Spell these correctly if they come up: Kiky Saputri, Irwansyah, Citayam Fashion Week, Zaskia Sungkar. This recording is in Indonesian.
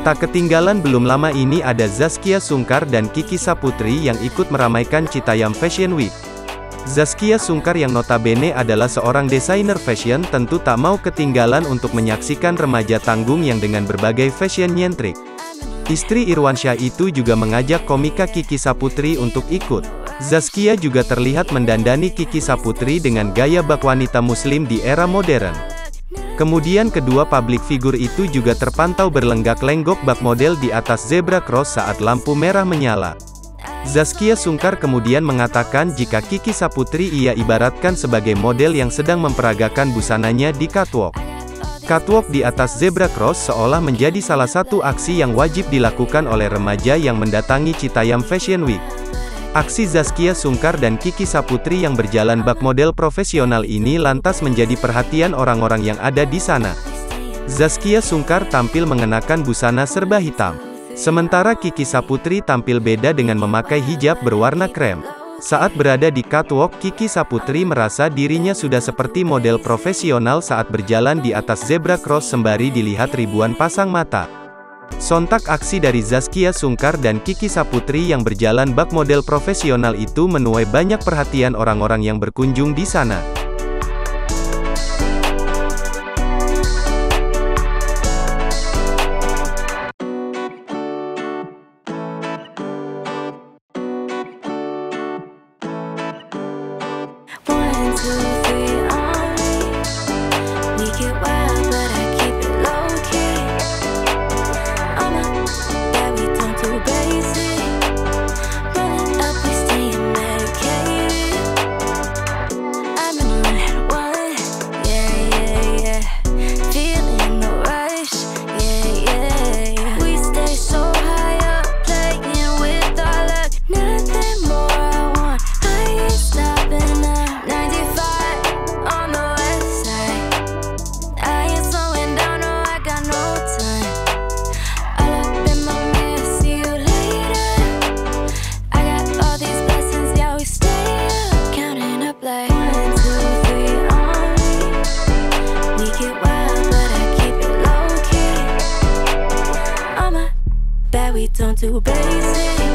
Tak ketinggalan belum lama ini ada Zaskia Sungkar dan Kiky Saputri yang ikut meramaikan Citayam Fashion Week. Zaskia Sungkar yang notabene adalah seorang desainer fashion tentu tak mau ketinggalan untuk menyaksikan remaja tanggung yang dengan berbagai fashion nyentrik. Istri Irwansyah itu juga mengajak komika Kiky Saputri untuk ikut. Zaskia juga terlihat mendandani Kiky Saputri dengan gaya bak wanita muslim di era modern. Kemudian kedua publik figur itu juga terpantau berlenggak-lenggok bak model di atas zebra cross saat lampu merah menyala. Zaskia Sungkar kemudian mengatakan jika Kiky Saputri ia ibaratkan sebagai model yang sedang memperagakan busananya di catwalk. Catwalk di atas zebra cross seolah menjadi salah satu aksi yang wajib dilakukan oleh remaja yang mendatangi Citayam Fashion Week. Aksi Zaskia Sungkar dan Kiky Saputri yang berjalan bak model profesional ini lantas menjadi perhatian orang-orang yang ada di sana. Zaskia Sungkar tampil mengenakan busana serba hitam. Sementara Kiky Saputri tampil beda dengan memakai hijab berwarna krem. Saat berada di catwalk, Kiky Saputri merasa dirinya sudah seperti model profesional saat berjalan di atas zebra cross sembari dilihat ribuan pasang mata. Sontak aksi dari Zaskia Sungkar dan Kiky Saputri yang berjalan bak model profesional itu menuai banyak perhatian orang-orang yang berkunjung di sana. Don't do basic.